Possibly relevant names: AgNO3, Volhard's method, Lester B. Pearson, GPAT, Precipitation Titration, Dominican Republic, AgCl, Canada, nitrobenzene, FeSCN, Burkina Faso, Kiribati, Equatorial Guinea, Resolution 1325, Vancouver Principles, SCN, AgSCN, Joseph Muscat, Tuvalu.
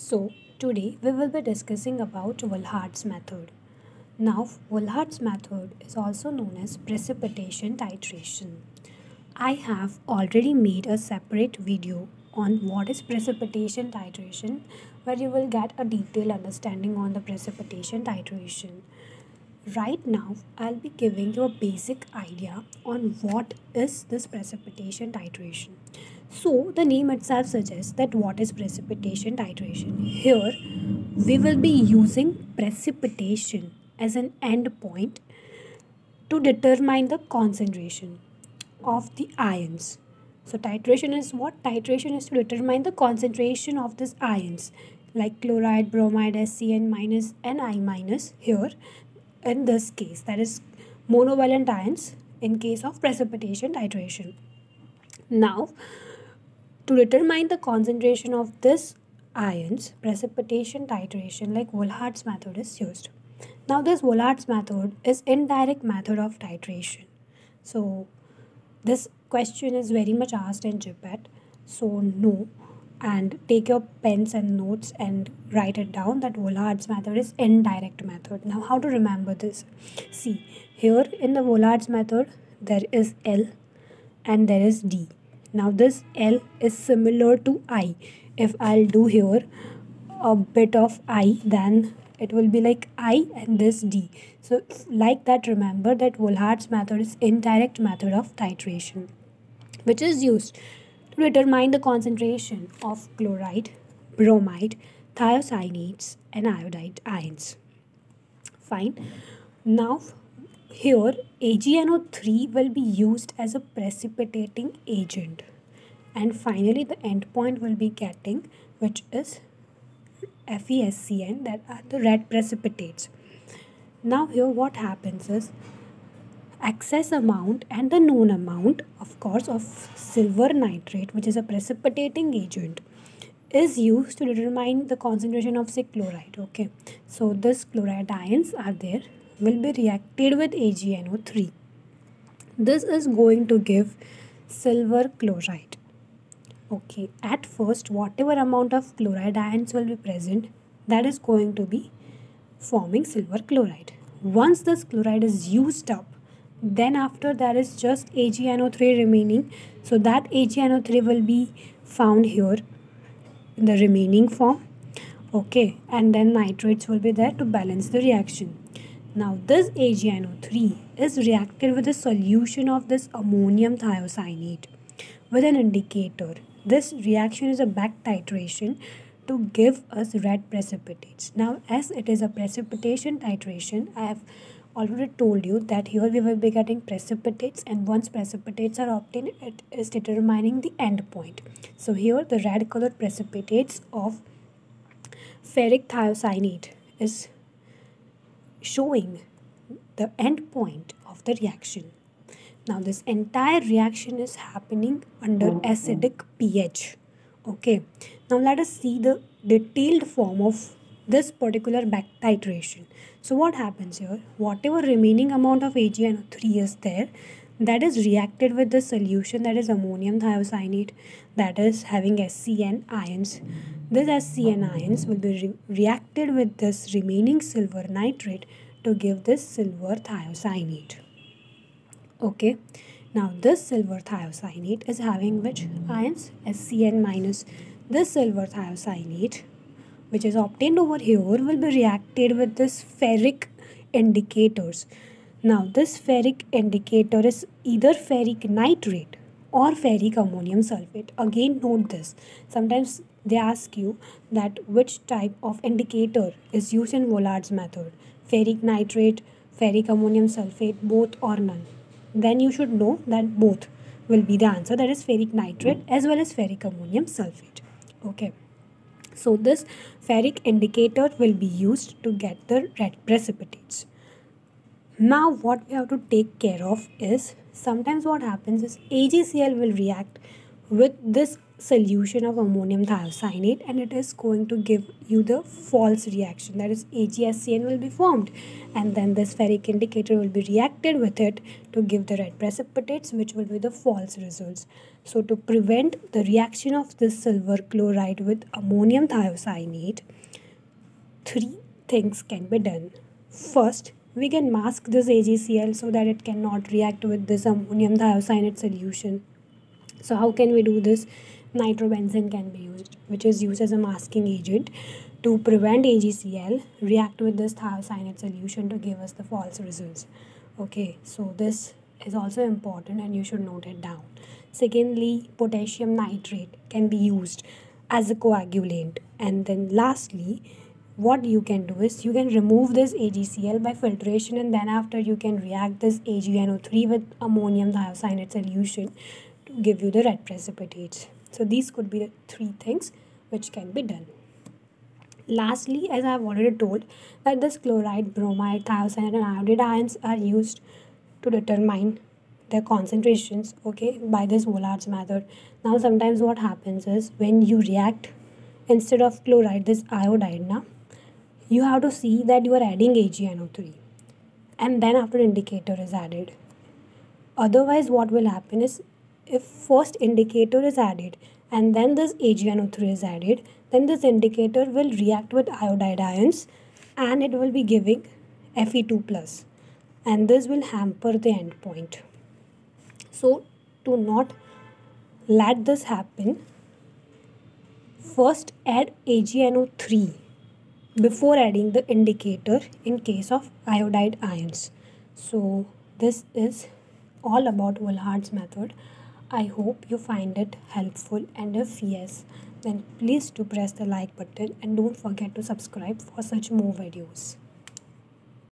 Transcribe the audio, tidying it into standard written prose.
So today we will be discussing about Volhard's method. Now Volhard's method is also known as precipitation titration. I have already made a separate video on what is precipitation titration, where you will get a detailed understanding on the precipitation titration. Right now I'll be giving you a basic idea on what is this precipitation titration. So the name itself suggests that what is precipitation titration. Here we will be using precipitation as an end point to determine the concentration of the ions. So titration is what? Titration is to determine the concentration of these ions like chloride, bromide, SCN minus and I minus here. In this case, that is monovalent ions in case of precipitation titration. Now, to determine the concentration of these ions, precipitation titration like Volhard's method is used. Now, this Volhard's method is indirect method of titration. So, this question is very much asked in GPAT. So, know and take your pens and notes and write it down that Volhard's method is indirect method. Now, how to remember this? See, here in the Volhard's method, there is L and there is D. Now, this L is similar to I. If I'll do here a bit of I, then it will be like I and this D. So, like that, remember that Volhard's method is indirect method of titration, which is used to determine the concentration of chloride, bromide, thiocyanates and iodide ions. Fine. Now here AgNO3 will be used as a precipitating agent, and finally the end point will be getting, which is FeSCN, that are the red precipitates. Now here what happens is excess amount and the known amount, of course, of silver nitrate, which is a precipitating agent, is used to determine the concentration of, say, chloride. Okay, so this chloride ions are there, will be reacted with AgNO3. This is going to give silver chloride. Okay, at first whatever amount of chloride ions will be present, that is going to be forming silver chloride. Once this chloride is used up, then after that is just AgNO3 remaining, so that AgNO3 will be found here in the remaining form. Okay, and then nitrates will be there to balance the reaction. Now this AgNO3 is reacted with a solution of this ammonium thiocyanate with an indicator. This reaction is a back titration to give us red precipitates. Now as it is a precipitation titration, I have already told you that here we will be getting precipitates, and once precipitates are obtained, it is determining the end point. So here the red colored precipitates of ferric thiocyanate is showing the end point of the reaction. Now this entire reaction is happening under acidic pH. Okay, now let us see the detailed form of this particular back titration. So what happens here, whatever remaining amount of AgNO3 is there, that is reacted with the solution, that is ammonium thiocyanate, that is having SCN ions. This SCN ions will be reacted with this remaining silver nitrate to give this silver thiocyanate. Okay, now this silver thiocyanate is having which ions? SCN minus. This silver thiocyanate, which is obtained over here, will be reacted with this ferric indicators. Now this ferric indicator is either ferric nitrate or ferric ammonium sulfate. Again note this, sometimes they ask you that which type of indicator is used in Volhard's method, ferric nitrate, ferric ammonium sulfate, both or none. Then you should know that both will be the answer, that is ferric nitrate as well as ferric ammonium sulfate. Okay. So this ferric indicator will be used to get the red precipitates. Now what we have to take care of is, sometimes what happens is AgCl will react with this solution of ammonium thiocyanate, and it is going to give you the false reaction, that is AgSCN will be formed, and then the ferric indicator will be reacted with it to give the red precipitates, which will be the false results. So to prevent the reaction of this silver chloride with ammonium thiocyanate, three things can be done. First, we can mask this AgCl so that it cannot react with this ammonium thiocyanate solution. So how can we do this? Nitrobenzene can be used, which is used as a masking agent to prevent AgCl react with this thiocyanate solution to give us the false results. Okay, so this is also important and you should note it down. Secondly, potassium nitrate can be used as a coagulant. And then lastly, what you can do is you can remove this AgCl by filtration, and then after you can react this AgNO3 with ammonium thiocyanate solution to give you the red precipitates. So these could be the three things which can be done. Lastly, as I have already told, that this chloride, bromide, thiocyanate and iodide ions are used to determine their concentrations, okay, by this Volhard's method. Now sometimes what happens is when you react, instead of chloride, this iodide, now you have to see that you are adding AgNO3, and then after indicator is added. Otherwise what will happen is, if first indicator is added and then this AgNO3 is added, then this indicator will react with iodide ions and it will be giving Fe2+, and this will hamper the end point. So to not let this happen, first add AgNO3 before adding the indicator in case of iodide ions. So this is all about Volhard's method. I hope you find it helpful, and if yes, then please do press the like button and don't forget to subscribe for such more videos.